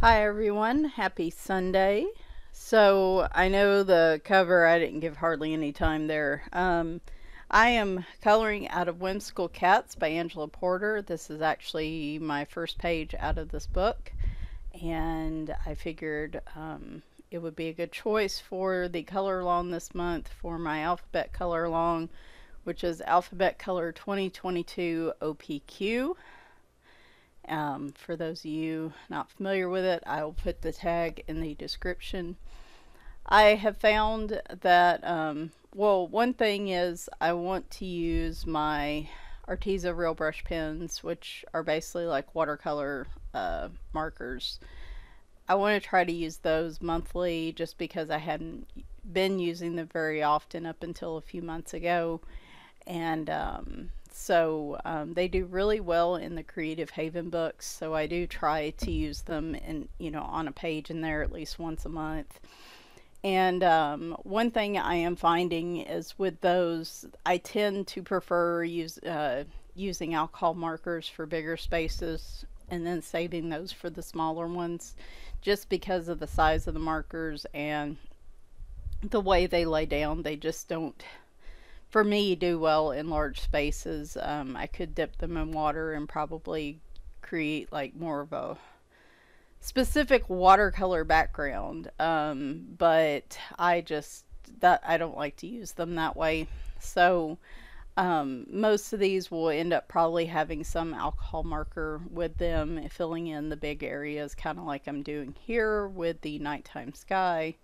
Hi everyone, happy Sunday. So I know the cover, I didn't give hardly any time there. I am coloring out of Whimsical Cats by Angela Porter. This is actually my first page out of this book, and I figured it would be a good choice for the color along this month for my alphabet color along, which is Alphabet Color 2022 OPQ. For those of you not familiar with it, I will put the tag in the description. I have found that, well, one thing is I want to use my Arteza Real Brush Pens, which are basically like watercolor markers. I want to try to use those monthly just because I hadn't been using them very often up until a few months ago. And so they do really well in the Creative Haven books, so I do try to use them in, you know, on a page in there at least once a month. And one thing I am finding is with those, I tend to prefer using alcohol markers for bigger spaces and then saving those for the smaller ones, just because of the size of the markers and the way they lay down. They just don't, for me, do well in large spaces. I could dip them in water and probably create like more of a specific watercolor background, but I don't like to use them that way. So most of these will end up probably having some alcohol marker with them, filling in the big areas, kind of like I'm doing here with the nighttime sky.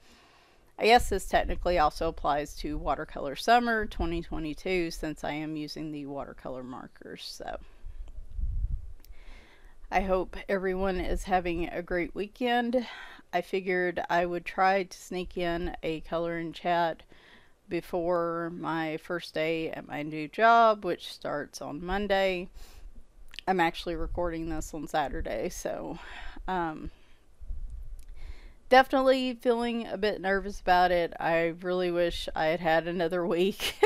I guess this technically also applies to Watercolor Summer 2022, since I am using the watercolor markers. So I hope everyone is having a great weekend. I figured I would try to sneak in a color and chat before my first day at my new job, which starts on Monday. I'm actually recording this on Saturday, so definitely feeling a bit nervous about it. I really wish I had had another week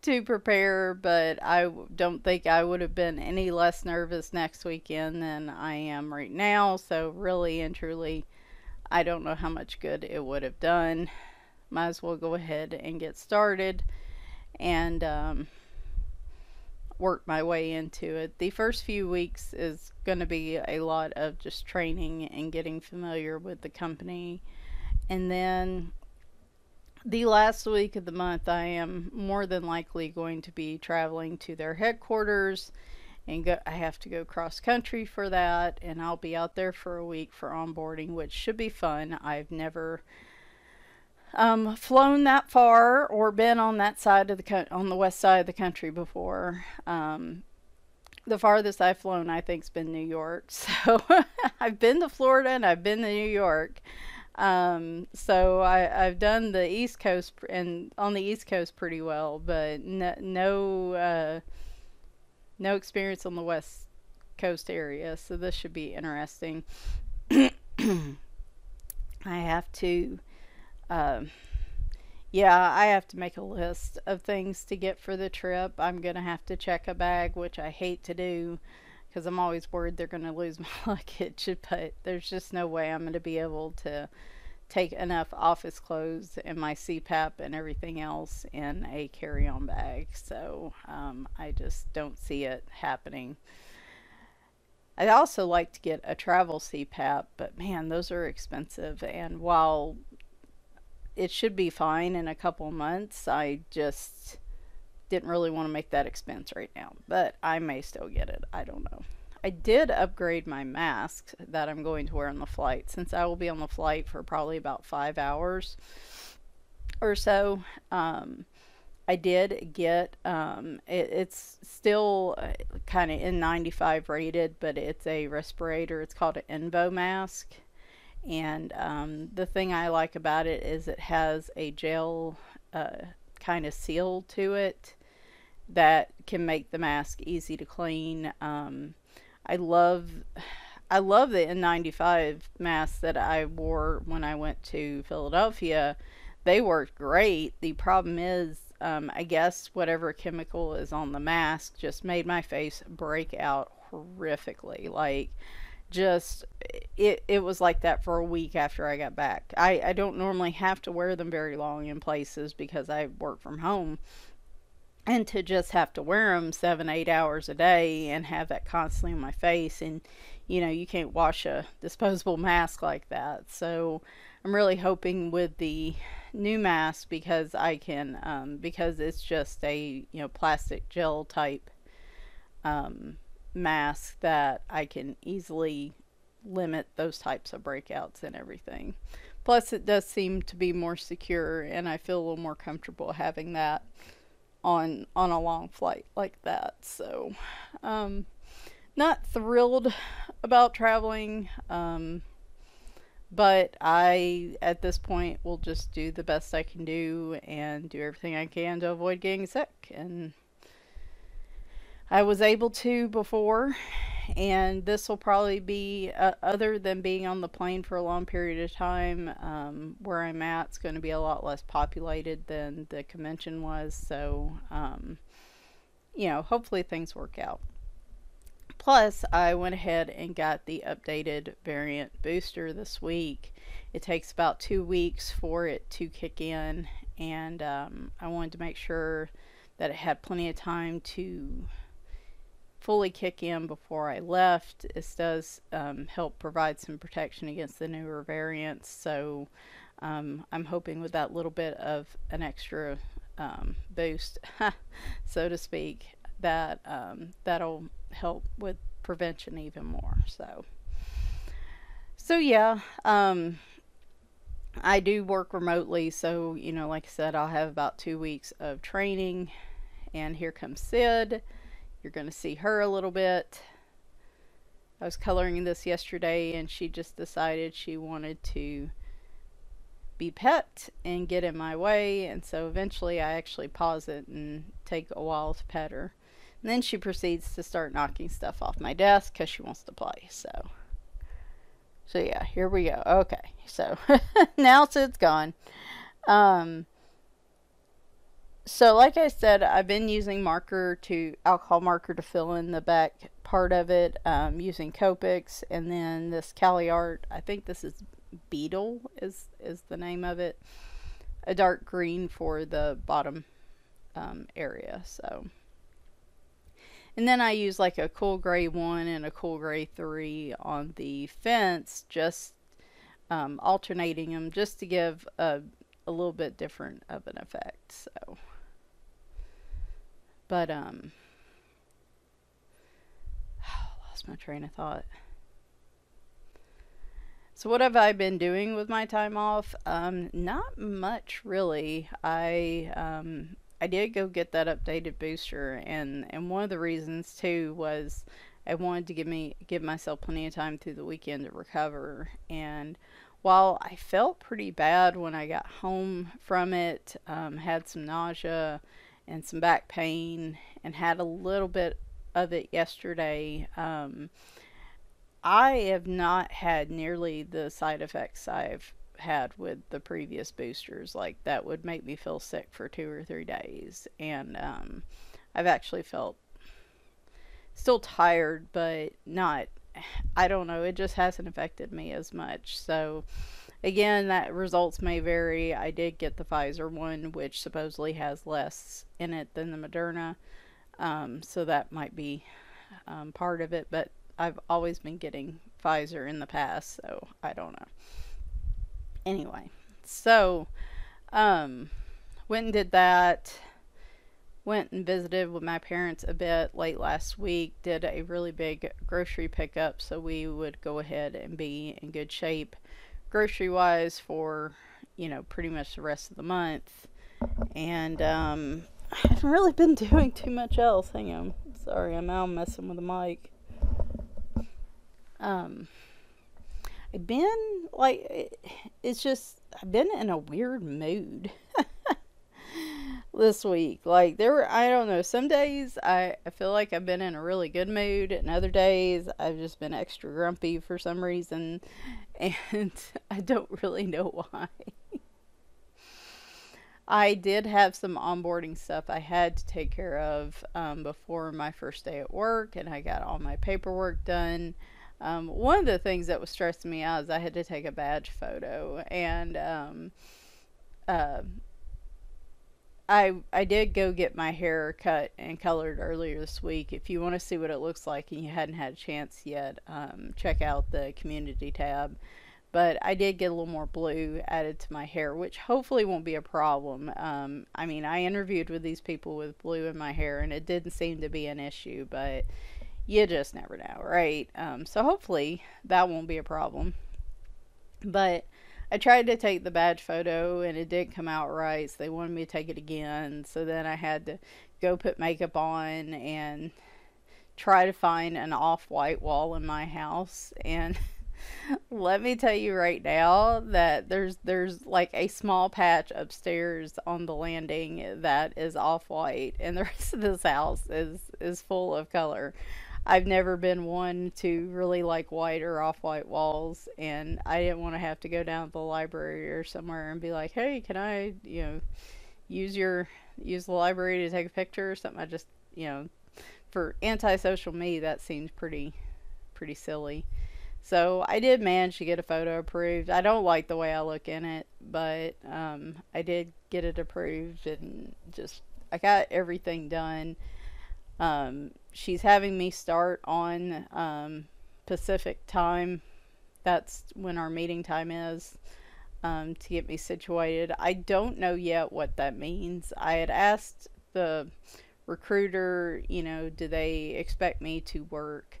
to prepare, but I don't think I would have been any less nervous next weekend than I am right now. So really and truly, I don't know how much good it would have done. Might as well go ahead and get started and work my way into it. The first few weeks is going to be a lot of just training and getting familiar with the company, and then the last week of the month I am more than likely going to be traveling to their headquarters, and I have to go cross country for that, and I'll be out there for a week for onboarding, which should be fun. I've never flown that far or been on that side of the west side of the country before. The farthest I've flown, I think, has been New York. So I've been to Florida and I've been to New York. So I've done the East Coast, and on the East Coast pretty well, but no experience on the West Coast area. So this should be interesting. I have to. Yeah, I have to make a list of things to get for the trip. I'm going to have to check a bag, which I hate to do because I'm always worried they're going to lose my luggage, but there's just no way I'm going to be able to take enough office clothes and my CPAP and everything else in a carry-on bag. So I just don't see it happening. I'd also like to get a travel CPAP, but man, those are expensive. And while it should be fine in a couple months, I just didn't really want to make that expense right now, but I may still get it. I don't know. I did upgrade my mask that I'm going to wear on the flight, since I will be on the flight for probably about 5 hours or so. I did get, it's still kind of N95 rated, but it's a respirator. It's called an Invo mask. And the thing I like about it is it has a gel kind of seal to it that can make the mask easy to clean. I love the N95 masks that I wore when I went to Philadelphia. They worked great. The problem is, I guess whatever chemical is on the mask just made my face break out horrifically. Like, just, it was like that for a week after I got back. I don't normally have to wear them very long in places because I work from home. And to just have to wear them 7-8 hours a day and have that constantly on my face, and you know, you can't wash a disposable mask like that. So I'm really hoping with the new mask, because I can, because it's just a, you know, plastic gel type mask, that I can easily limit those types of breakouts and everything. Plus it does seem to be more secure, and I feel a little more comfortable having that on a long flight like that. So not thrilled about traveling, but I at this point will just do the best I can do and do everything I can to avoid getting sick. And I was able to before, and this will probably be, other than being on the plane for a long period of time, where I'm at, it's going to be a lot less populated than the convention was. So, you know, hopefully things work out. Plus, I went ahead and got the updated variant booster this week. It takes about 2 weeks for it to kick in, and I wanted to make sure that it had plenty of time to fully kick in before I left. This does help provide some protection against the newer variants, so I'm hoping with that little bit of an extra boost, so to speak, that that'll help with prevention even more. So yeah, I do work remotely, so you know, like I said, I'll have about 2 weeks of training. And here comes Sid. You're going to see her a little bit. I was coloring this yesterday, and she just decided she wanted to be pet and get in my way. And so eventually I actually pause it and take a while to pet her. And then she proceeds to start knocking stuff off my desk because she wants to play. So yeah, here we go. Okay, so now Sid's gone. So like I said, I've been using alcohol marker to fill in the back part of it, using Copics, and then this Caliart. I think this is Beetle is the name of it. A dark green for the bottom area. So, and then I use like a cool gray 1 and a cool gray 3 on the fence, just alternating them just to give a little bit different of an effect. So, but lost my train of thought. So what have I been doing with my time off? Not much really. I did go get that updated booster, and one of the reasons too was I wanted to give myself plenty of time through the weekend to recover. And while I felt pretty bad when I got home from it, had some nausea and some back pain, and had a little bit of it yesterday, I have not had nearly the side effects I've had with the previous boosters, like that would make me feel sick for 2 or 3 days. And I've actually felt still tired, but not, I don't know, it just hasn't affected me as much. So again, that results may vary. I did get the Pfizer one, which supposedly has less in it than the Moderna, so that might be part of it, but I've always been getting Pfizer in the past, so I don't know. Anyway, so went and did that, went and visited with my parents a bit late last week, did a really big grocery pickup so we would go ahead and be in good shape grocery wise for, you know, pretty much the rest of the month. And I haven't really been doing too much else. Hang on, sorry, I'm out messing with the mic. I've been like, it's just, I've been in a weird mood this week. Like there were, I don't know, some days I feel like I've been in a really good mood, and other days I've just been extra grumpy for some reason, and I don't really know why. I did have some onboarding stuff I had to take care of before my first day at work, and I got all my paperwork done. One of the things that was stressing me out is I had to take a badge photo, and I did go get my hair cut and colored earlier this week. If you want to see what it looks like and you hadn't had a chance yet, check out the community tab. But I did get a little more blue added to my hair, which hopefully won't be a problem. I mean, I interviewed with these people with blue in my hair, and it didn't seem to be an issue, but you just never know, right? So hopefully that won't be a problem. But I tried to take the badge photo, and it didn't come out right, so they wanted me to take it again. So then I had to go put makeup on and try to find an off-white wall in my house, and let me tell you right now that there's like a small patch upstairs on the landing that is off-white, and the rest of this house is full of color. I've never been one to really like white or off-white walls, and I didn't want to have to go down to the library or somewhere and be like, hey, can I, you know, use the library to take a picture or something. I just, you know, for antisocial me, that seems pretty silly. So I did manage to get a photo approved. I don't like the way I look in it, but I did get it approved, and just I got everything done. She's having me start on Pacific time. That's when our meeting time is, to get me situated. I don't know yet what that means. I had asked the recruiter, you know, do they expect me to work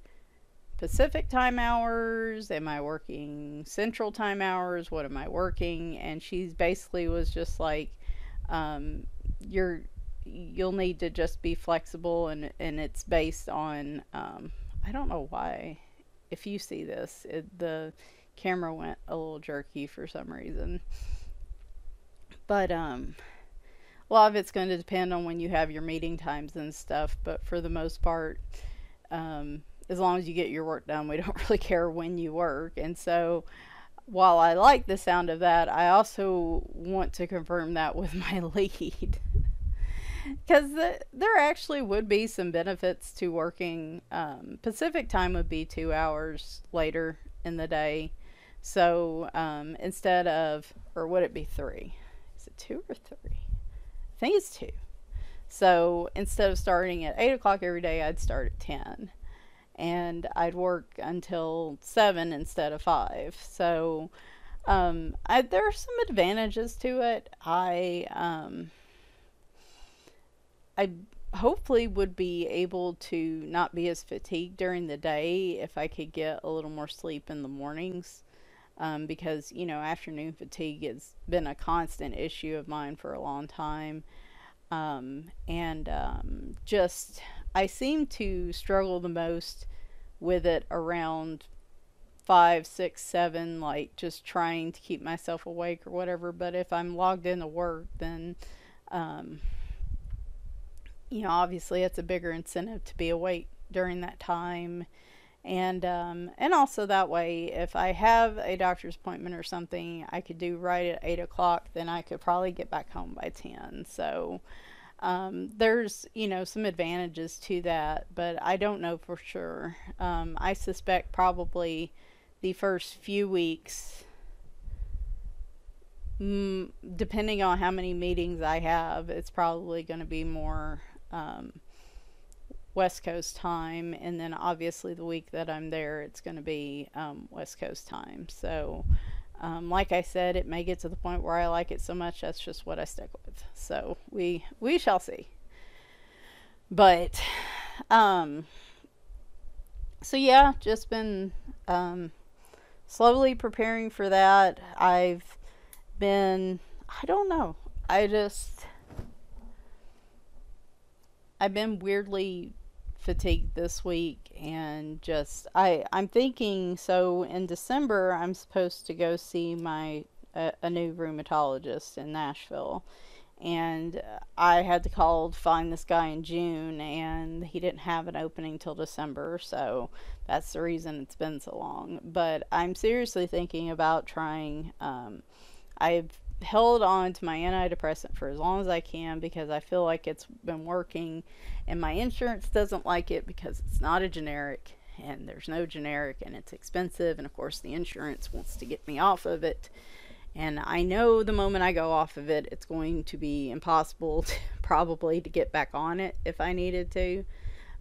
Pacific time hours? Am I working Central time hours? What am I working? And she basically was just like, you'll need to just be flexible, and it's based on, I don't know why, if you see this, the camera went a little jerky for some reason, but a lot of it's going to depend on when you have your meeting times and stuff, but for the most part, as long as you get your work done, we don't really care when you work. And so while I like the sound of that, I also want to confirm that with my lead, because there actually would be some benefits to working. Pacific time would be 2 hours later in the day. So instead of, or would it be three? Is it two or three? I think it's two. So instead of starting at 8 o'clock every day, I'd start at 10. And I'd work until 7 instead of 5. So there are some advantages to it. I hopefully would be able to not be as fatigued during the day if I could get a little more sleep in the mornings, because, you know, afternoon fatigue has been a constant issue of mine for a long time. Just I seem to struggle the most with it around 5, 6, 7, like just trying to keep myself awake or whatever. But if I'm logged into work, then you know, obviously it's a bigger incentive to be awake during that time. And also that way, if I have a doctor's appointment or something I could do right at 8 o'clock, then I could probably get back home by 10. So there's, you know, some advantages to that, but I don't know for sure. I suspect probably the first few weeks, depending on how many meetings I have, it's probably going to be more West Coast time, and then obviously the week that I'm there, it's going to be West Coast time. So like I said, it may get to the point where I like it so much that's just what I stick with. So we shall see. But so yeah, just been slowly preparing for that. I've been, I don't know, I've been weirdly fatigued this week, and just I'm thinking, so in December I'm supposed to go see my a new rheumatologist in Nashville, and I had to call to find this guy in June, and he didn't have an opening till December, so that's the reason it's been so long. But I'm seriously thinking about trying, I've held on to my antidepressant for as long as I can because I feel like it's been working, and my insurance doesn't like it because it's not a generic, and there's no generic and it's expensive, and of course the insurance wants to get me off of it, and I know the moment I go off of it, it's going to be impossible to, probably to get back on it if I needed to.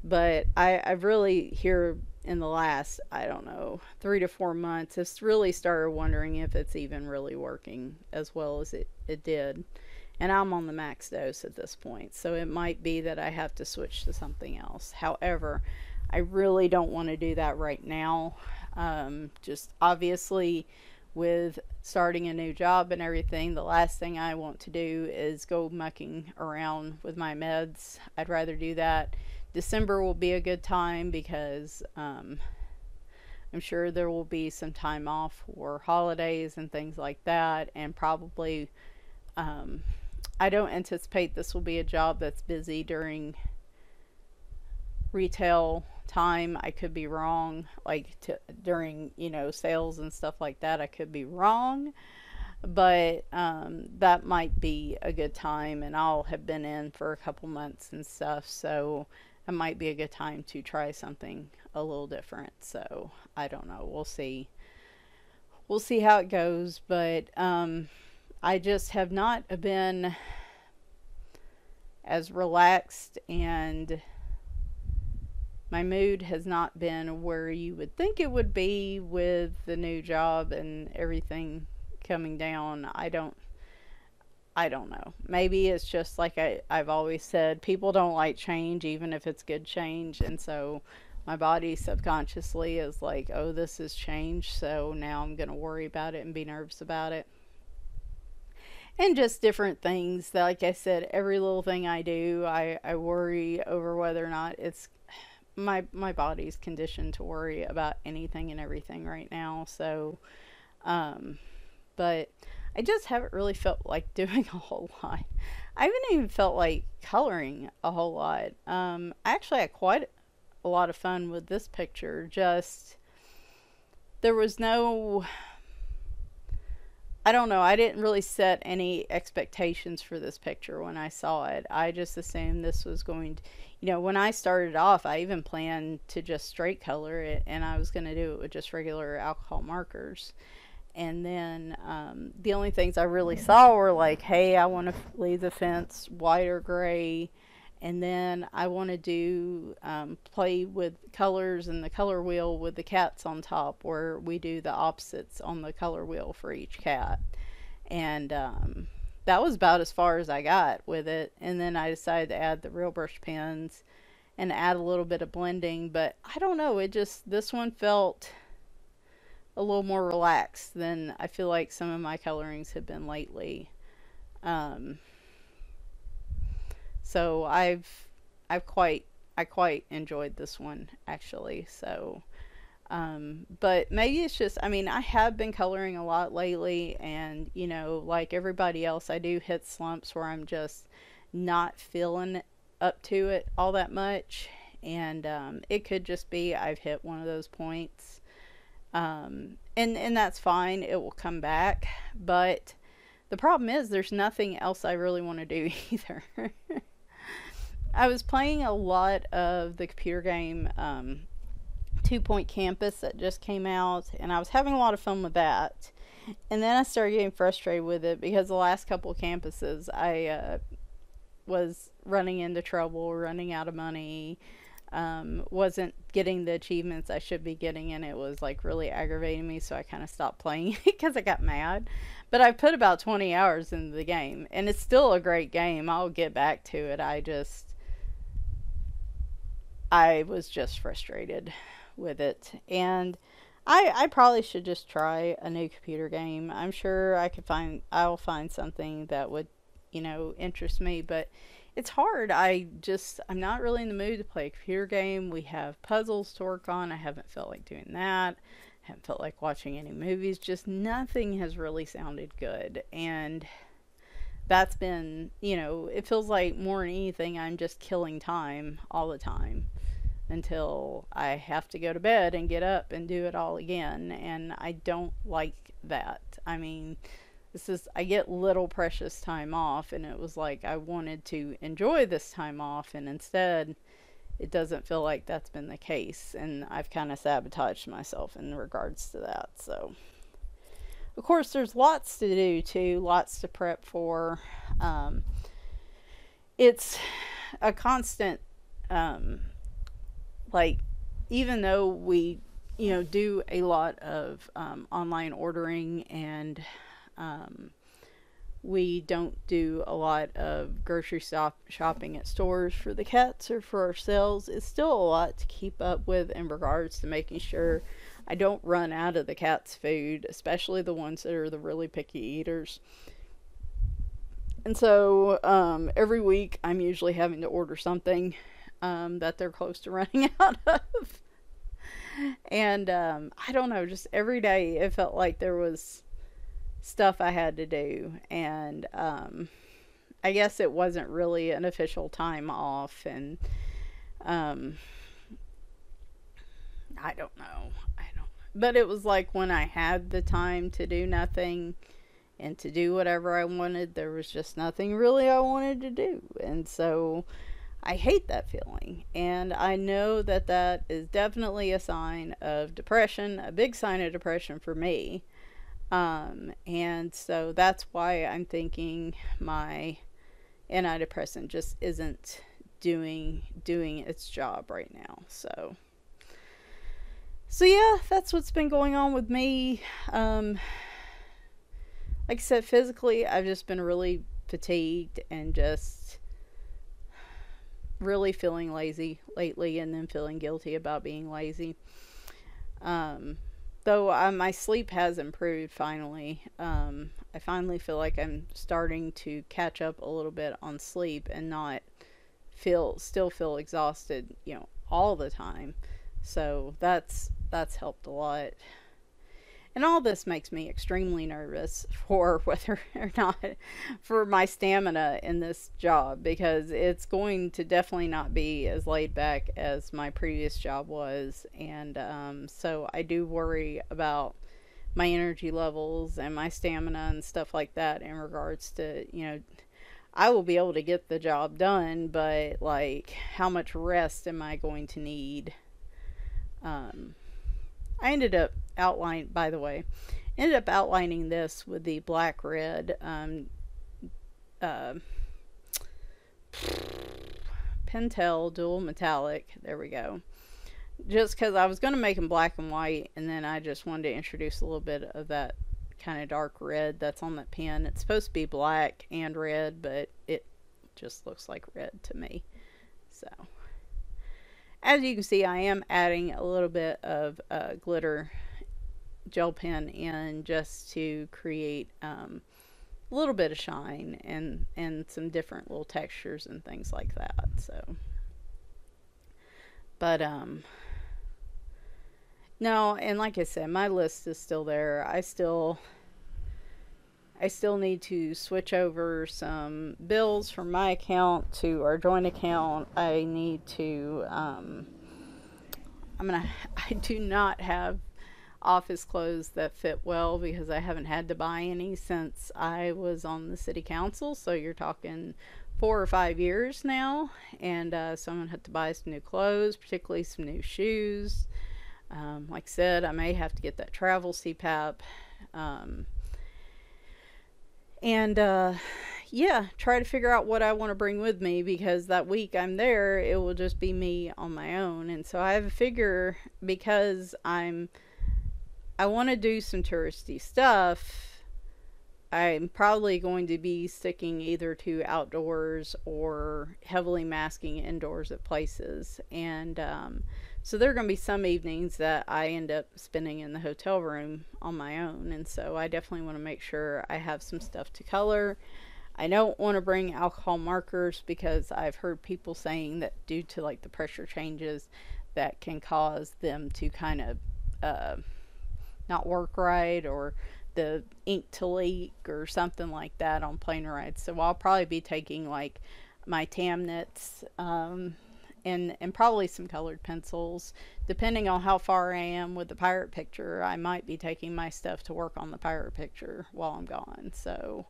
But I've really here in the last, I don't know, 3 to 4 months, it's really started wondering if it's even really working as well as it did. And I'm on the max dose at this point, so it might be that I have to switch to something else. However, I really don't want to do that right now. Just obviously with starting a new job and everything, the last thing I want to do is go mucking around with my meds. I'd rather do that. December will be a good time because I'm sure there will be some time off for holidays and things like that, and probably I don't anticipate this will be a job that's busy during retail time. I could be wrong, like during, you know, sales and stuff like that. I could be wrong, but that might be a good time, and I'll have been in for a couple months and stuff, so it might be a good time to try something a little different. So I don't know, we'll see how it goes. But I just have not been as relaxed, and my mood has not been where you would think it would be with the new job and everything coming down. I don't know. Maybe it's just like I've always said, people don't like change, even if it's good change. And so my body subconsciously is like, oh, this is change, so now I'm going to worry about it and be nervous about it. And just different things. Like I said, every little thing I do, I worry over whether or not it's... My body's conditioned to worry about anything and everything right now. So, but I just haven't really felt like doing a whole lot. I haven't even felt like coloring a whole lot. I actually had quite a lot of fun with this picture. Just, there was no... I don't know, I didn't really set any expectations for this picture when I saw it. I just assumed this was going to, you know, when I started off, I even planned to just straight color it, and I was going to do it with just regular alcohol markers. And then the only things I really saw were like, hey, I want to leave the fence white or gray, and then I want to do play with colors and the color wheel with the cats on top, where we do the opposites on the color wheel for each cat. And that was about as far as I got with it. And then I decided to add the real brush pens and add a little bit of blending, but I don't know, it just, this one felt a little more relaxed than I feel like some of my colorings have been lately. So I quite enjoyed this one, actually. So, but maybe it's just, I mean, I have been coloring a lot lately, and, you know, like everybody else, I do hit slumps where I'm just not feeling up to it all that much. And, it could just be I've hit one of those points. And that's fine. It will come back. But the problem is there's nothing else I really want to do either. I was playing a lot of the computer game 2 Point Campus that just came out, and I was having a lot of fun with that. And then I started getting frustrated with it because the last couple of campuses I was running into trouble, running out of money, wasn't getting the achievements I should be getting, and it was like really aggravating me, so I kind of stopped playing it because I got mad. But I put about 20 hours into the game, and it's still a great game. I'll get back to it. I was just frustrated with it, and I probably should just try a new computer game. I'm sure I'll find something that would, you know, interest me, but it's hard. I'm not really in the mood to play a computer game. We have puzzles to work on. I haven't felt like doing that. I haven't felt like watching any movies. Just nothing has really sounded good, and that's been, you know, it feels like more than anything I'm just killing time all the time until I have to go to bed and get up and do it all again, and I don't like that. I mean, this is, I get little precious time off, and it was like I wanted to enjoy this time off, and instead it doesn't feel like that's been the case, and I've kind of sabotaged myself in regards to that. So of course there's lots to do too, lots to prep for. It's a constant, like, even though we, you know, do a lot of online ordering, and we don't do a lot of grocery shopping at stores for the cats or for ourselves, it's still a lot to keep up with in regards to making sure I don't run out of the cats' food, especially the ones that are the really picky eaters. And so every week I'm usually having to order something that they're close to running out of. And I don't know, just every day it felt like there was stuff I had to do. And I guess it wasn't really an official time off, and I don't know, but it was like when I had the time to do nothing and to do whatever I wanted, there was just nothing really I wanted to do. And so I hate that feeling, and I know that that is definitely a sign of depression, a big sign of depression for me. And so that's why I'm thinking my antidepressant just isn't doing its job right now. So yeah, that's what's been going on with me. Like I said, physically, I've just been really fatigued and just really feeling lazy lately, and then feeling guilty about being lazy. Though my sleep has improved finally. I finally feel like I'm starting to catch up a little bit on sleep and not still feel exhausted, you know, all the time. So that's helped a lot. And all this makes me extremely nervous for whether or not for my stamina in this job, because it's going to definitely not be as laid back as my previous job was. And so I do worry about my energy levels and my stamina and stuff like that in regards to, you know, I will be able to get the job done, but like, how much rest am I going to need? I ended up outlining this with the black red Pentel dual metallic, there we go, just because I was going to make them black and white, and then I just wanted to introduce a little bit of that kind of dark red that's on that pen. It's supposed to be black and red, but it just looks like red to me. So as you can see, I am adding a little bit of glitter gel pen in just to create a little bit of shine and some different little textures and things like that. So, but no, and like I said, my list is still there. I still need to switch over some bills from my account to our joint account. I need to, I do not have office clothes that fit well, because I haven't had to buy any since I was on the city council. So you're talking 4 or 5 years now. And so I'm going to have to buy some new clothes, particularly some new shoes. Like I said, I may have to get that travel CPAP. And, yeah, try to figure out what I want to bring with me, because that week I'm there, it will just be me on my own. And so I have a figure, because I want to do some touristy stuff. I'm probably going to be sticking either to outdoors or heavily masking indoors at places. And, so there are going to be some evenings that I end up spending in the hotel room on my own. And so I definitely want to make sure I have some stuff to color. I don't want to bring alcohol markers, because I've heard people saying that due to like the pressure changes, that can cause them to kind of not work right, or the ink to leak or something like that on plane rides. So I'll probably be taking like my Tamnets, and probably some colored pencils. Depending on how far I am with the pirate picture, I might be taking my stuff to work on the pirate picture while I'm gone. So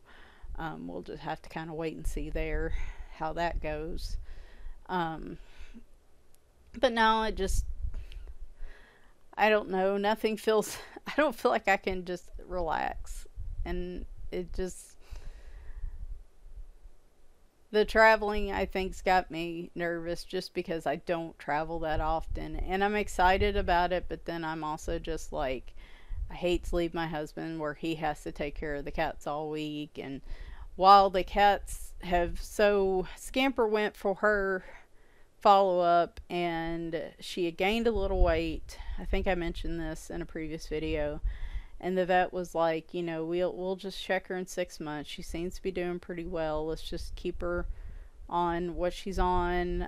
we'll just have to kind of wait and see there how that goes. But now it just, I don't know, nothing feels, I don't feel like I can just relax. And it just, the traveling, I think's got me nervous just because I don't travel that often. And I'm excited about it, but then I'm also just like, I hate to leave my husband where he has to take care of the cats all week. And while the cats have, so Scamper went for her follow-up and she had gained a little weight. I think I mentioned this in a previous video. And the vet was like, you know, we'll just check her in 6 months. She seems to be doing pretty well. Let's just keep her on what she's on.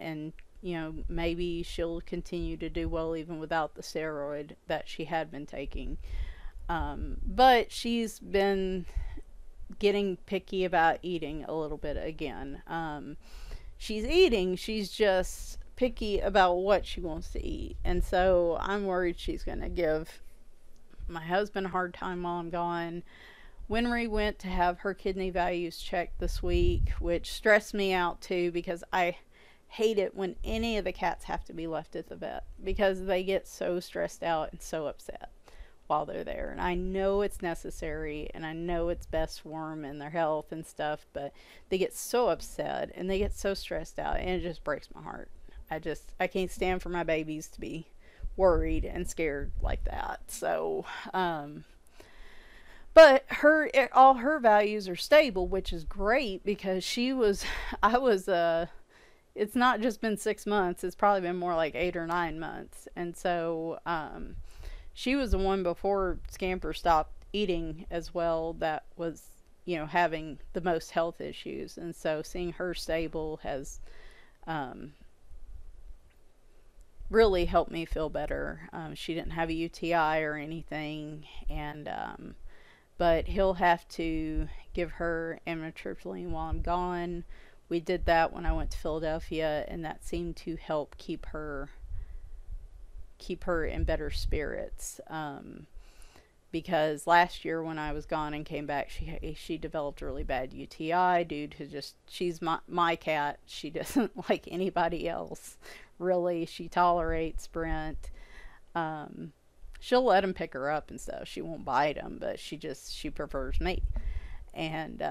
And, you know, maybe she'll continue to do well even without the steroid that she had been taking. But she's been getting picky about eating a little bit again. She's eating. She's just picky about what she wants to eat. And so I'm worried she's going to give my husband a hard time while I'm gone. Winry went to have her kidney values checked this week, which stressed me out too, because I hate it when any of the cats have to be left at the vet because they get so stressed out and so upset while they're there. And I know it's necessary and I know it's best for them and their health and stuff, but they get so upset and they get so stressed out and it just breaks my heart. I can't stand for my babies to be worried and scared like that. So but all her values are stable, which is great because she was, it's not just been 6 months, it's probably been more like 8 or 9 months. And so she was the one before Scamper stopped eating as well that was, you know, having the most health issues. And so seeing her stable has really helped me feel better. She didn't have a UTI or anything, and but he'll have to give her amitriptyline while I'm gone. We did that when I went to Philadelphia, and that seemed to help keep her in better spirits. Because last year when I was gone and came back, she developed a really bad UTI due to just, she's my cat. She doesn't like anybody else, really. She tolerates Brent. She'll let him pick her up and stuff. She won't bite him, but she prefers me. And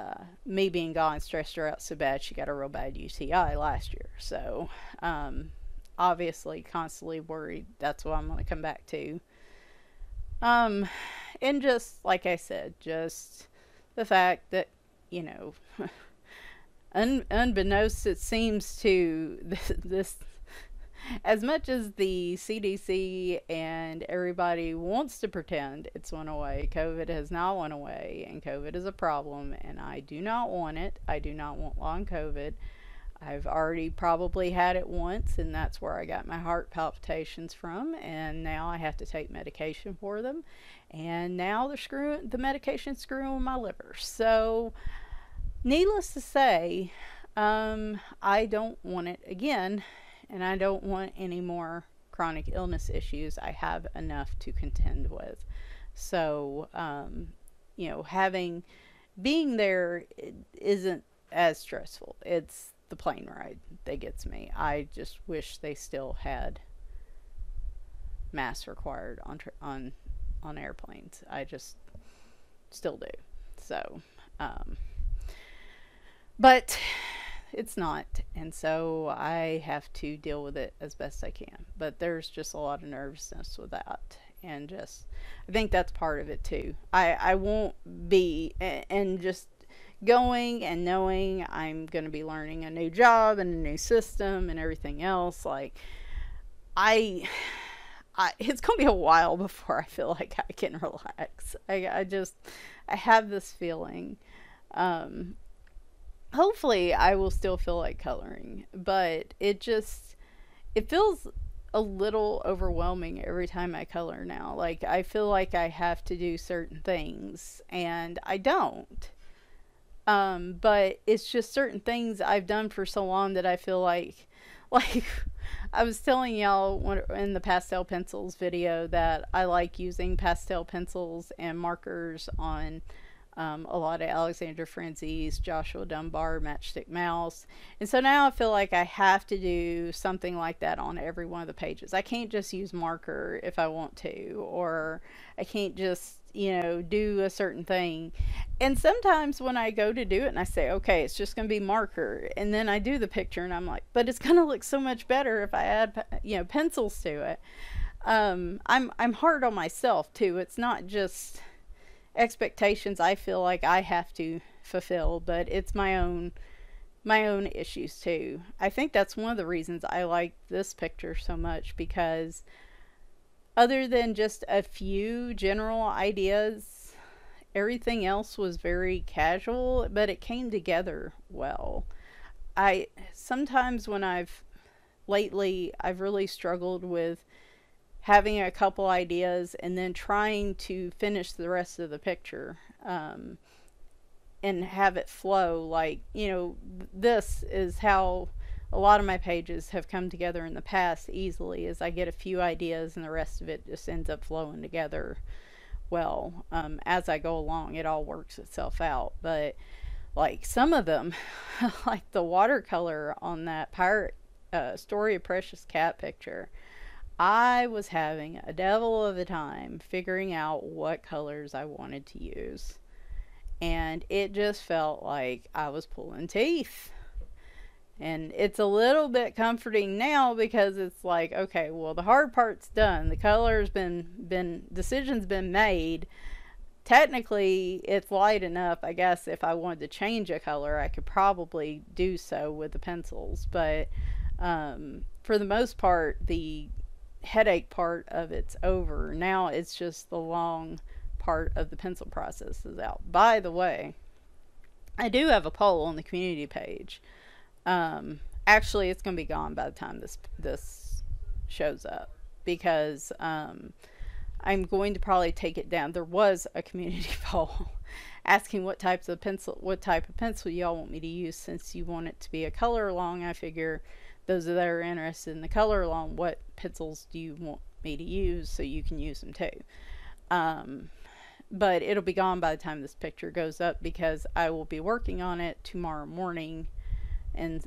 me being gone stressed her out so bad she got a real bad UTI last year. So obviously constantly worried. That's what I'm going to come back to. And just like I said, just the fact that, you know, unbeknownst, it seems to this, as much as the CDC and everybody wants to pretend it's went away, COVID has not went away, and COVID is a problem, and I do not want it. I do not want long COVID. I've already probably had it once, and that's where I got my heart palpitations from, and now I have to take medication for them, and now the medication's screwing with my liver. So needless to say, I don't want it again, and I don't want any more chronic illness issues. I have enough to contend with. So you know, being there isn't as stressful. It's the plane ride that gets me. I just wish they still had masks required on airplanes. I just still do. So, but it's not, and so I have to deal with it as best I can. But there's just a lot of nervousness with that, and just I think that's part of it too. I won't be and just going and knowing I'm going to be learning a new job and a new system and everything else, like it's going to be a while before I feel like I can relax. I have this feeling. Hopefully I will still feel like coloring, but it feels a little overwhelming every time I color now. Like I feel like I have to do certain things and I don't. But it's just certain things I've done for so long that I feel like I was telling y'all in the pastel pencils video that I like using pastel pencils and markers on a lot of Alexander Frenzies, Joshua Dunbar, Matchstick Mouse. And so now I feel like I have to do something like that on every one of the pages. I can't just use marker if I want to, or I can't just, you know, do a certain thing. And sometimes when I go to do it and I say, okay, it's just going to be marker, and then I do the picture and I'm like, but it's going to look so much better if I add, you know, pencils to it. I'm hard on myself too. It's not just expectations I feel like I have to fulfill, but it's my own issues too. I think that's one of the reasons I like this picture so much, because other than just a few general ideas, everything else was very casual, but it came together well. Sometimes when I've really struggled with having a couple ideas and then trying to finish the rest of the picture and have it flow. Like, you know, this is how a lot of my pages have come together in the past easily, is I get a few ideas and the rest of it just ends up flowing together well. As I go along, it all works itself out. But like some of them, like the watercolor on that pirate Story of Precious Cat picture, I was having a devil of a time figuring out what colors I wanted to use. And it just felt like I was pulling teeth. And it's a little bit comforting now, because it's like, okay, well, the hard part's done. The color's decision's been made. Technically, it's light enough. I guess if I wanted to change a color, I could probably do so with the pencils. But for the most part, the headache part of it's over. Now it's just the long part of the pencil process is out. By the way, I do have a poll on the community page. Actually, it's going to be gone by the time this shows up, because I'm going to probably take it down. There was a community poll asking what type of pencil y'all want me to use, since you want it to be a color along. I figure those that are interested in the color along, what pencils do you want me to use, so you can use them too. But it'll be gone by the time this picture goes up, because I will be working on it tomorrow morning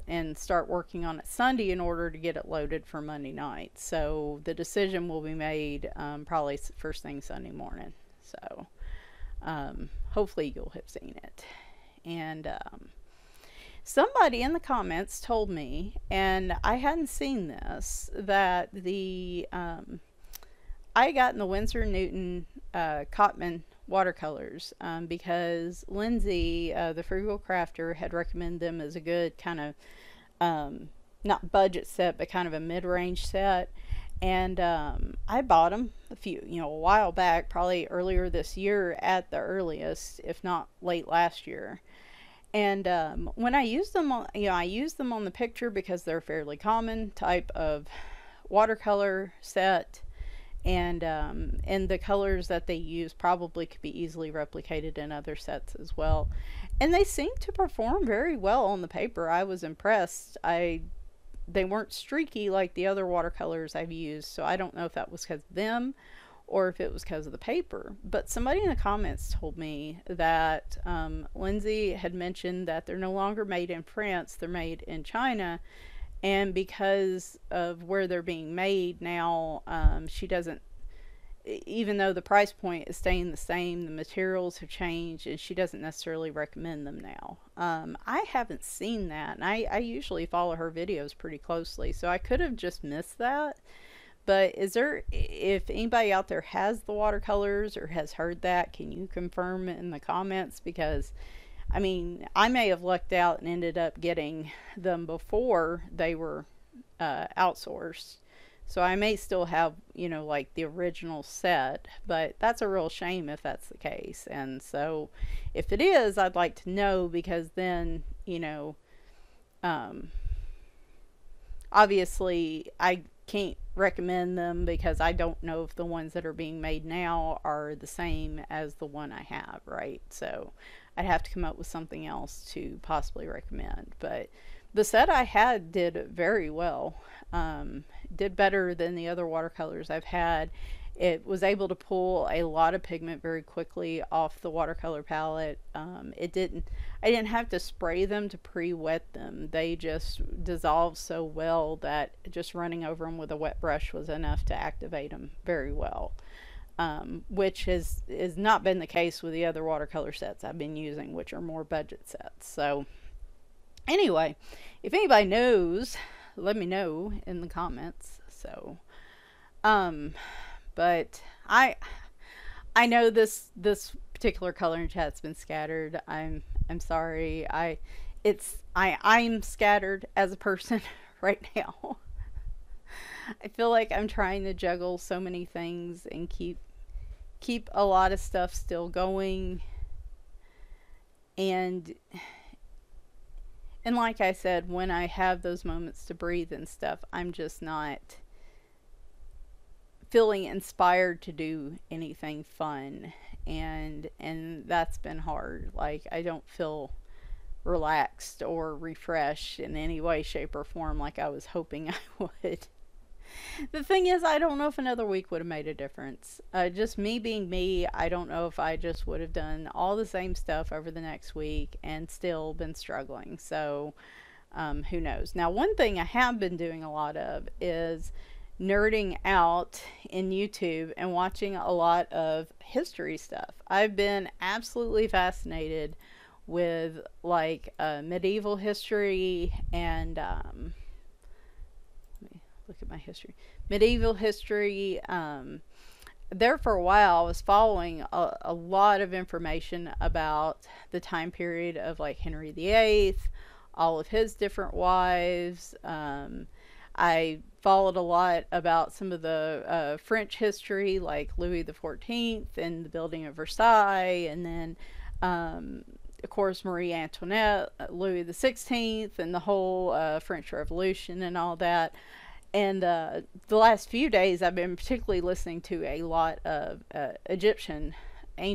and start working on it Sunday in order to get it loaded for Monday night. So the decision will be made probably first thing Sunday morning. So hopefully you'll have seen it. And somebody in the comments told me, and I hadn't seen this, that the I got in the Winsor Newton Cotman watercolors because Lindsay, the Frugal Crafter, had recommended them as a good kind of not budget set, but kind of a mid-range set. And I bought them a while back, probably earlier this year at the earliest, if not late last year. And when I used them, I used them on the picture because they're a fairly common type of watercolor set, and the colors that they use probably could be easily replicated in other sets as well. And they seemed to perform very well on the paper. I was impressed. They weren't streaky like the other watercolors I've used, so I don't know if that was because of them or if it was because of the paper. But somebody in the comments told me that Lindsay had mentioned that they're no longer made in France, they're made in China, and because of where they're being made now, she doesn't, even though the price point is staying the same, the materials have changed, and she doesn't necessarily recommend them now. I haven't seen that, and I usually follow her videos pretty closely, so I could have just missed that. But if anybody out there has the watercolors or has heard that, can you confirm in the comments? Because, I mean, I may have lucked out and ended up getting them before they were outsourced. So I may still have, you know, like the original set, but that's a real shame if that's the case. And so if it is, I'd like to know, because then, you know, obviously I can't recommend them, because I don't know if the ones that are being made now are the same as the one I have, right? So I'd have to come up with something else to possibly recommend. But the set I had did very well, did better than the other watercolors I've had. It was able to pull a lot of pigment very quickly off the watercolor palette. I didn't have to spray them to pre-wet them. They just dissolved so well that just running over them with a wet brush was enough to activate them very well. Which has not been the case with the other watercolor sets I've been using, which are more budget sets. So anyway, if anybody knows, let me know in the comments. So, but I know this particular coloring chat's been scattered. I'm sorry. I'm scattered as a person right now. I feel like I'm trying to juggle so many things and keep a lot of stuff still going. And like I said, when I have those moments to breathe and stuff, I'm just not feeling inspired to do anything fun, and that's been hard. Like, I don't feel relaxed or refreshed in any way, shape, or form like I was hoping I would. The thing is, I don't know if another week would have made a difference. Just me being me, I don't know if I just would have done all the same stuff over the next week and still been struggling. So who knows. Now, one thing I have been doing a lot of is nerding out in YouTube and watching a lot of history stuff. I've been absolutely fascinated with like medieval history and let me look at my history. Medieval history. There for a while I was following a lot of information about the time period of like Henry VIII, all of his different wives. I followed a lot about some of the French history, like Louis XIV and the building of Versailles, and then of course Marie Antoinette, Louis XVI, and the whole French Revolution and all that. And the last few days I've been particularly listening to a lot of ancient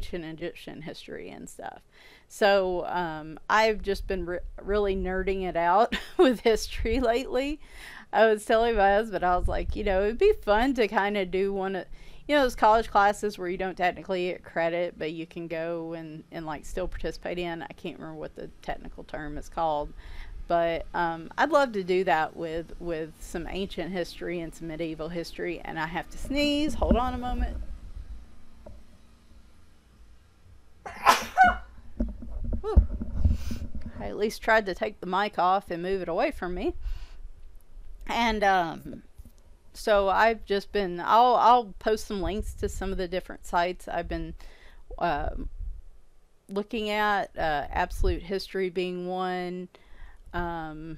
Egyptian history and stuff. So I've just been really nerding it out with history lately. I was telling my husband, I was like, you know, it'd be fun to kind of do one of, you know, those college classes where you don't technically get credit, but you can go and like still participate in. I can't remember what the technical term is called, but I'd love to do that with some ancient history and some medieval history. And I have to sneeze. Hold on a moment. Woo. I at least tried to take the mic off and move it away from me. And so I've just been, I'll post some links to some of the different sites I've been looking at, Absolute History being one, All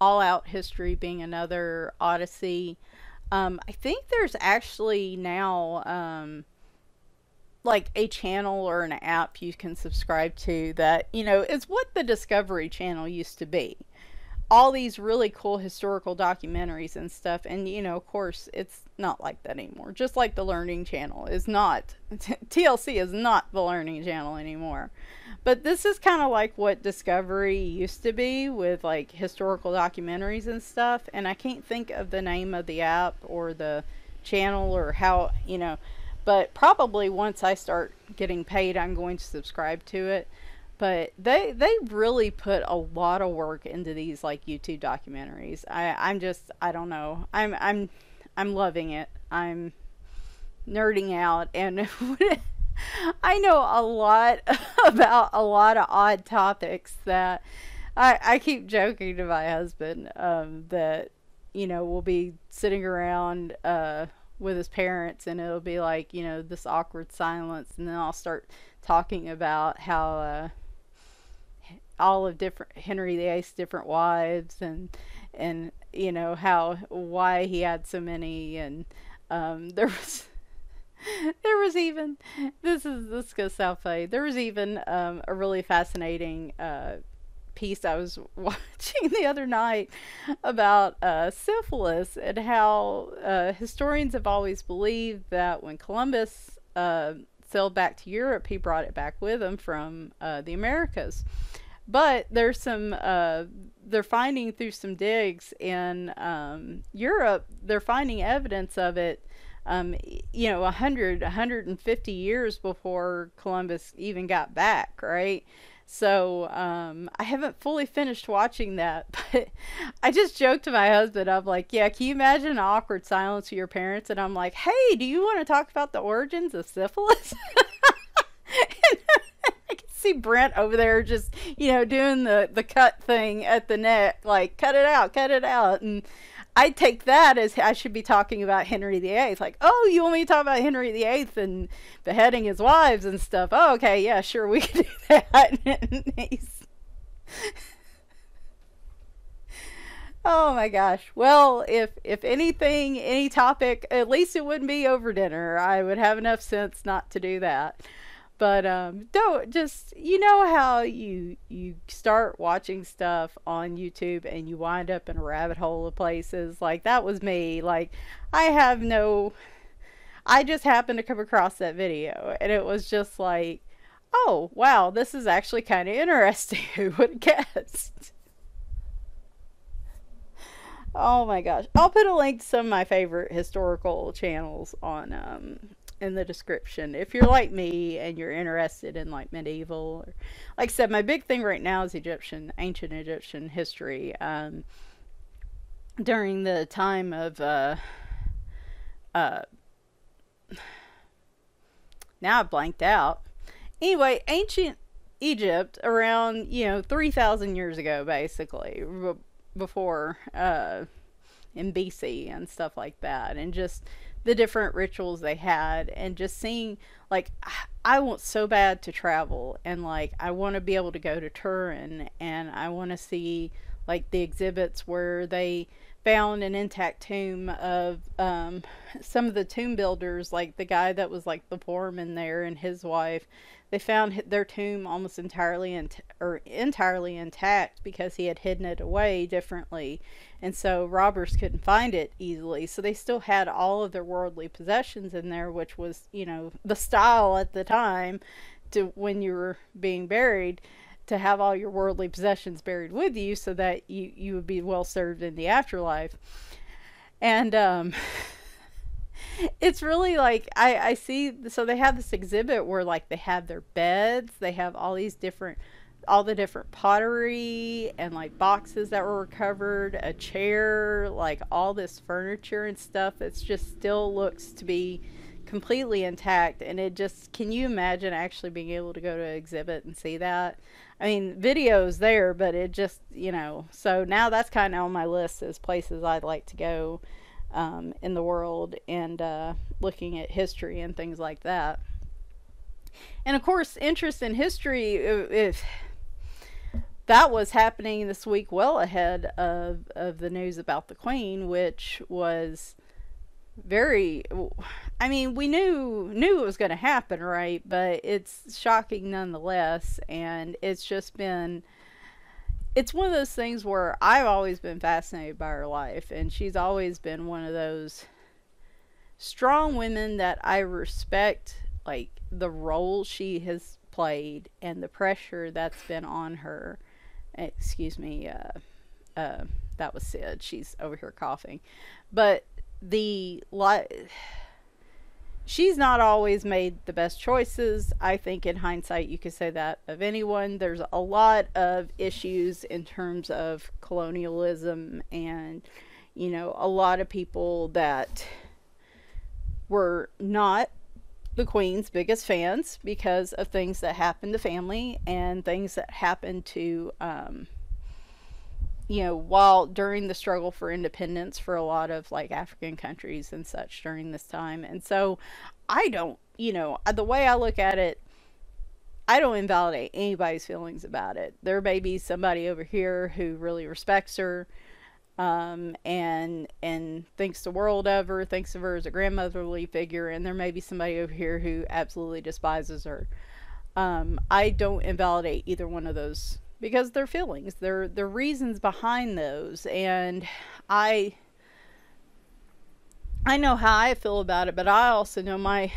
Out History being another, Odyssey. I think there's actually now like a channel or an app you can subscribe to that, you know, is what the Discovery Channel used to be. All these really cool historical documentaries and stuff. And, you know, of course, it's not like that anymore. Just like the Learning Channel is not. TLC is not the Learning Channel anymore. But this is kind of like what Discovery used to be with, like, historical documentaries and stuff. And I can't think of the name of the app or the channel or how, you know. But probably once I start getting paid, I'm going to subscribe to it. But they really put a lot of work into these like YouTube documentaries. I'm just, I don't know. I'm loving it. I'm nerding out, and I know a lot about a lot of odd topics that I keep joking to my husband that, you know, we'll be sitting around with his parents, and it'll be like, you know, this awkward silence, and then I'll start talking about how all of different Henry VIII's different wives, and you know how why he had so many, and there was even this goes south way. There was even a really fascinating piece I was watching the other night about syphilis, and how historians have always believed that when Columbus sailed back to Europe, he brought it back with him from the Americas. But there's some, they're finding through some digs in Europe, they're finding evidence of it you know, 100, 150 years before Columbus even got back, right? So I haven't fully finished watching that, but I just joked to my husband. I'm like, yeah, can you imagine an awkward silence with your parents? And I'm like, hey, do you want to talk about the origins of syphilis? And I can see Brent over there just, you know, doing the cut thing at the neck, like, cut it out, cut it out. And I take that as I should be talking about Henry VIII. Like, oh, you want me to talk about Henry VIII and beheading his wives and stuff? Oh, okay, yeah, sure, we can do that. And he's... Oh my gosh. Well, if anything, any topic, at least it wouldn't be over dinner. I would have enough sense not to do that. But don't just, you know how you start watching stuff on YouTube and you wind up in a rabbit hole of places. Like, that was me. Like, I just happened to come across that video, and it was just like, oh wow, this is actually kind of interesting. Who would have guessed? Oh my gosh. I'll put a link to some of my favorite historical channels on in the description if you're like me and you're interested in like medieval, or, like I said, my big thing right now is ancient Egyptian history. During the time of now I've blanked out. Anyway, ancient Egypt, around, you know, 3,000 years ago, basically before in BC and stuff like that, and just the different rituals they had, and just seeing, like, I want so bad to travel, and like I want to be able to go to Turin, and I want to see like the exhibits where they found an intact tomb of some of the tomb builders, like the guy that was like the foreman there and his wife. They found their tomb almost entirely intact because he had hidden it away differently, and so robbers couldn't find it easily. So they still had all of their worldly possessions in there, which was, you know, the style at the time, to when you were being buried, to have all your worldly possessions buried with you, so that you would be well served in the afterlife. And it's really like, I see, so they have this exhibit where like they have their beds, they have all the different pottery and like boxes that were recovered, a chair, like all this furniture and stuff that's just still looks to be completely intact. And it just, can you imagine actually being able to go to an exhibit and see that? I mean, videos there, but it just, you know, so now that's kind of on my list as places I'd like to go in the world, and looking at history and things like that. And of course, interest in history, if that was happening this week, well ahead of the news about the Queen, which was very, I mean, we knew it was going to happen, right? But it's shocking nonetheless. And it's just been, it's one of those things where I've always been fascinated by her life, and she's always been one of those strong women that I respect, like the role she has played and the pressure that's been on her. Excuse me, that was Sid, she's over here coughing. But she's not always made the best choices. I think in hindsight you could say that of anyone. There's a lot of issues in terms of colonialism, and, you know, a lot of people that were not the Queen's biggest fans because of things that happened to family and things that happened to you know, while during the struggle for independence for a lot of like African countries and such during this time. And so I don't, you know, the way I look at it, I don't invalidate anybody's feelings about it. There may be somebody over here who really respects her, and thinks the world of her, thinks of her as a grandmotherly figure. And there may be somebody over here who absolutely despises her. I don't invalidate either one of those, because their feelings, their reasons behind those. And I know how I feel about it, but I also know my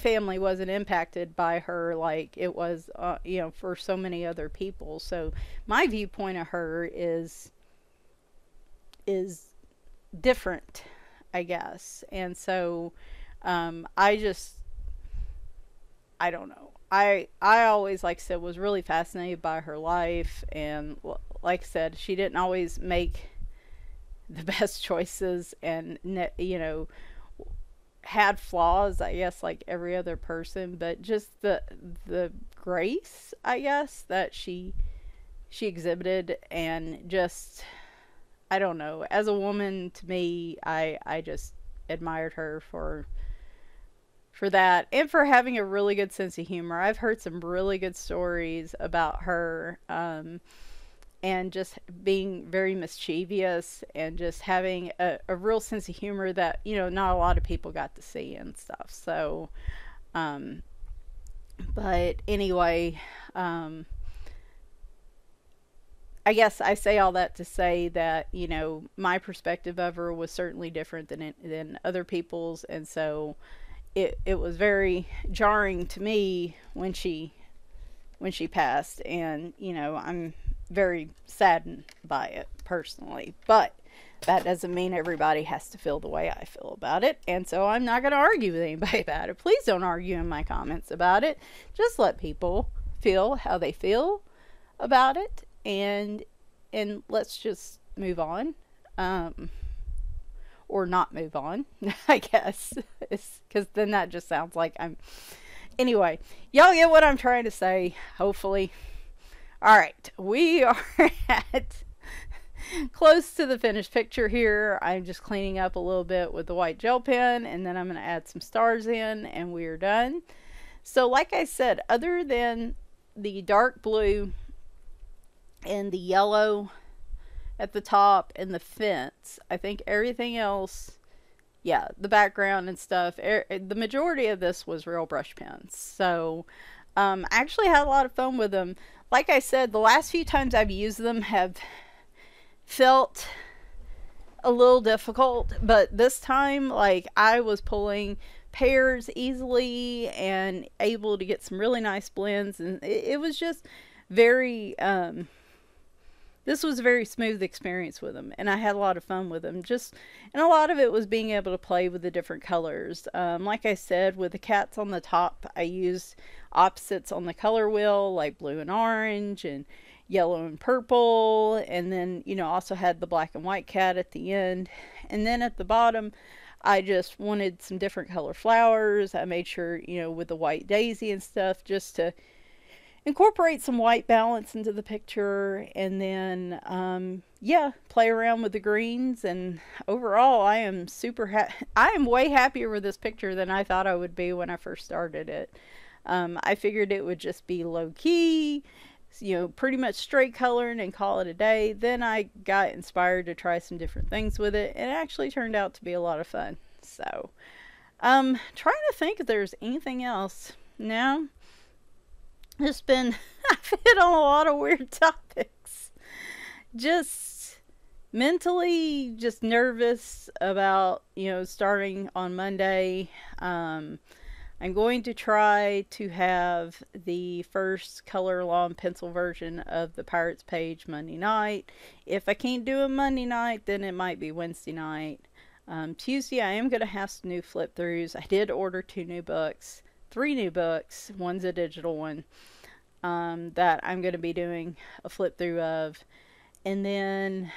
family wasn't impacted by her like it was, you know, for so many other people. So my viewpoint of her is different, I guess. And so I don't know. I always, like I said, was really fascinated by her life, and like I said, she didn't always make the best choices, and, you know, had flaws, I guess, like every other person, but just the grace, I guess, that she exhibited, and just, I don't know, as a woman, to me, I just admired her for that, and for having a really good sense of humor. I've heard some really good stories about her, and just being very mischievous, and just having a real sense of humor that, you know, not a lot of people got to see and stuff. So, but anyway, I guess I say all that to say that, you know, my perspective of her was certainly different than other people's, and so it was very jarring to me when she passed, and, you know, I'm very saddened by it personally, but that doesn't mean everybody has to feel the way I feel about it, and so I'm not going to argue with anybody about it. Please don't argue in my comments about it. Just let people feel how they feel about it, and let's just move on, or not move on, I guess, because then that just sounds like I'm... Anyway, y'all get what I'm trying to say, hopefully. All right, we are at close to the finished picture here. I'm just cleaning up a little bit with the white gel pen, and then I'm going to add some stars in, and we are done. So like I said, other than the dark blue and the yellow at the top and the fence, I think everything else, yeah, the background and stuff, the majority of this was real brush pens. So I actually had a lot of fun with them. Like I said, the last few times I've used them have felt a little difficult, but this time, like, I was pulling pairs easily and able to get some really nice blends, and it was just very, this was a very smooth experience with them, and I had a lot of fun with them. And a lot of it was being able to play with the different colors. Like I said, with the cats on the top, I used opposites on the color wheel, like blue and orange and yellow and purple. And then, you know, also had the black and white cat at the end. And then at the bottom, I just wanted some different color flowers. I made sure, you know, with the white daisy and stuff, just to incorporate some white balance into the picture, and then, yeah, play around with the greens, and overall, I am super happy. I am way happier with this picture than I thought I would be when I first started it. I figured it would just be low-key, you know, pretty much straight colored and call it a day. Then I got inspired to try some different things with it, and it actually turned out to be a lot of fun. So, trying to think if there's anything else. No. It's been, I've hit on a lot of weird topics. Just mentally, just nervous about, you know, starting on Monday. I'm going to try to have the first color law and pencil version of the Pirates page Monday night. If I can't do it Monday night, then it might be Wednesday night. Tuesday, I am going to have some new flip throughs. I did order 3 new books, one's a digital one, that I'm going to be doing a flip through of. And then,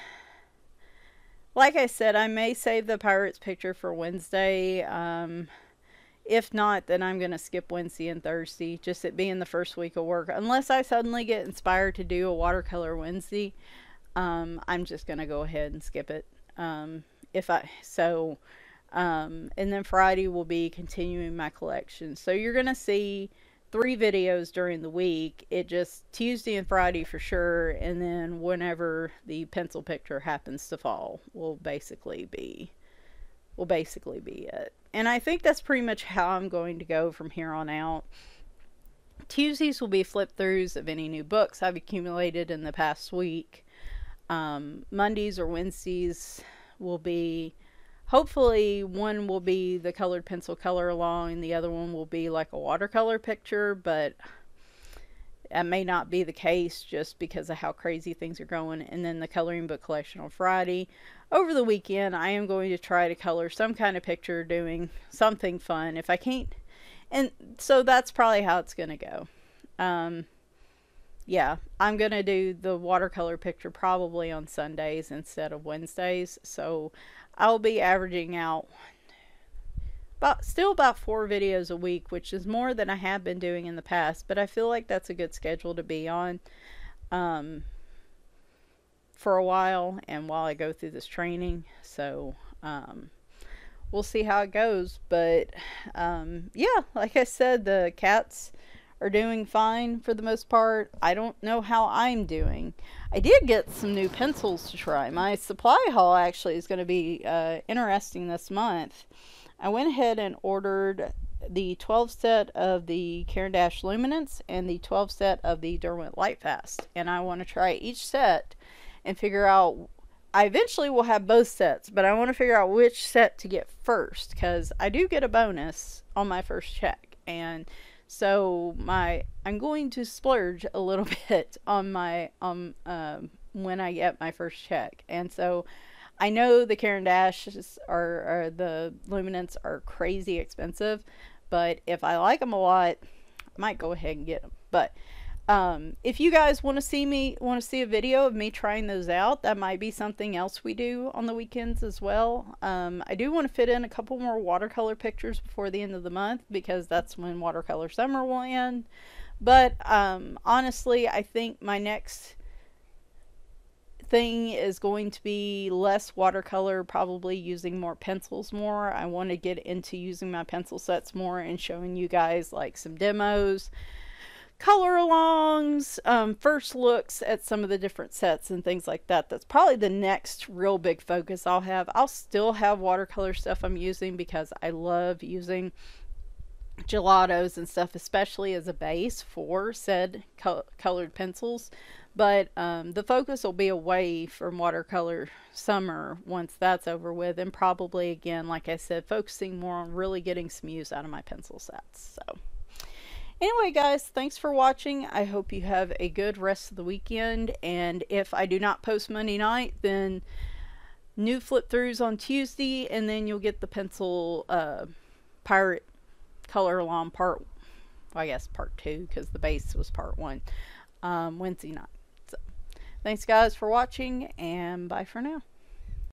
like I said, I may save the Pirates picture for Wednesday. If not, then I'm going to skip Wednesday and Thursday, just it being the first week of work. Unless I suddenly get inspired to do a watercolor Wednesday, I'm just going to go ahead and skip it. And then Friday will be continuing my collection. So you're going to see 3 videos during the week. It just Tuesday and Friday for sure. And then whenever the pencil picture happens to fall will basically be it. And I think that's pretty much how I'm going to go from here on out. Tuesdays will be flip throughs of any new books I've accumulated in the past week. Mondays or Wednesdays will be, hopefully, one will be the colored pencil color along, and the other one will be like a watercolor picture, but That may not be the case just because of how crazy things are going. And then the coloring book collection on Friday. Over the weekend, I am going to try to color some kind of picture, doing something fun if I can't. And so that's probably how it's going to go. Yeah, I'm going to do the watercolor picture probably on Sundays instead of Wednesdays. So I'll be averaging out about 4 videos a week, which is more than I have been doing in the past, but I feel like that's a good schedule to be on for a while, and while I go through this training. So we'll see how it goes, but yeah, like I said, the cats are doing fine for the most part. I don't know how I'm doing. I did get some new pencils to try. My supply haul actually is going to be interesting this month. I went ahead and ordered the 12 set of the Caran d'Ache Luminance and the 12 set of the Derwent Lightfast, and I want to try each set and figure out, I eventually will have both sets, but I want to figure out which set to get first, because I do get a bonus on my first check, and so I'm going to splurge a little bit on my when I get my first check. And so I know the Caran d'Aches or the Luminance are crazy expensive, but if I like them a lot, I might go ahead and get them. But if you guys want to see a video of me trying those out, that might be something else we do on the weekends as well. I do want to fit in a couple more watercolor pictures before the end of the month, because that's when watercolor summer will end. But honestly, I think my next thing is going to be less watercolor, probably using more pencils more. I want to get into using my pencil sets more and showing you guys like some demos, color alongs, first looks at some of the different sets and things like that. That's probably the next real big focus I'll have. I'll still have watercolor stuff I'm using, because I love using gelatos and stuff, especially as a base for said colored pencils. But the focus will be away from watercolor summer once that's over with, and probably, again, like I said, focusing more on really getting some use out of my pencil sets. So anyway, guys, thanks for watching. I hope you have a good rest of the weekend, and if I do not post Monday night, then new flip-throughs on Tuesday, and then you'll get the pencil pirate color along part, well, I guess part 2, because the base was part 1, Wednesday night. Thanks guys for watching, and bye for now.